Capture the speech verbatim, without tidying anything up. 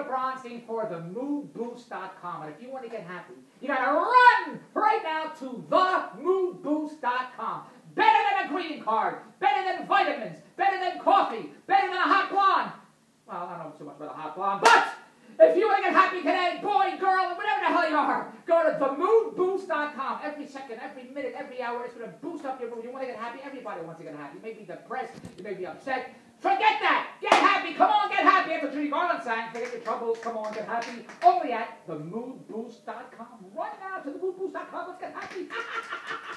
David Bronstein for the mood boost dot com. And if you want to get happy, you got to run right now to the mood boost dot com. Better than a greeting card, better than vitamins, better than coffee, better than a hot blonde. Well, I don't know too much about a hot blonde, but if you want to get happy today, boy, girl, whatever the hell you are, go to the mood boost dot com. Every second, every minute, every hour, it's going to boost up your mood. You want to get happy? Everybody wants to get happy. You may be depressed. You may be upset. Forget that. Get happy. Come on, get happy. After Judy Garland sang, forget your troubles. Come on, get happy. Only at the mood boost dot com. Run now to the mood boost dot com. Let's get happy.